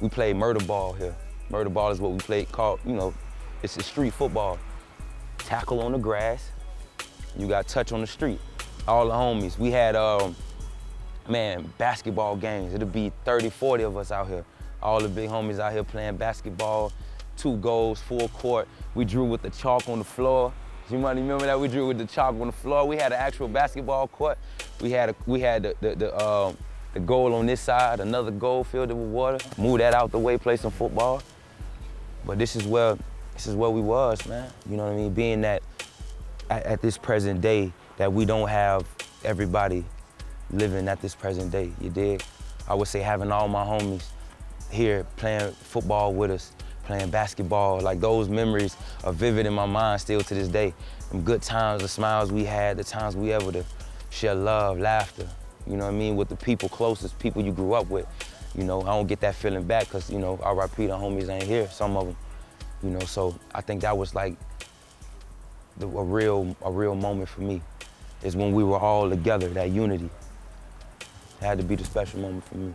we played murder ball here. Murder ball is what we played, called, you know, it's a street football. Tackle on the grass, you got touch on the street. All the homies, we had, man, basketball games. It'll be 30, 40 of us out here. All the big homies out here playing basketball, 2 goals, full court. We drew with the chalk on the floor. You might remember that we drew with the chalk on the floor. We had an actual basketball court. We had the goal on this side, another goal filled with water. Move that out the way, play some football. But this is where we was, man. You know what I mean? Being that at this present day, that we don't have everybody living at this present day, you dig? I would say having all my homies here playing football with us, playing basketball, like those memories are vivid in my mind still to this day. Them good times, the smiles we had, the times we able to share love, laughter, you know what I mean, with the people closest, people you grew up with. You know, I don't get that feeling back because, you know, RIP, the homies ain't here, some of them, you know, so I think that was like a real moment for me, is when we were all together, that unity. It had to be the special moment for me.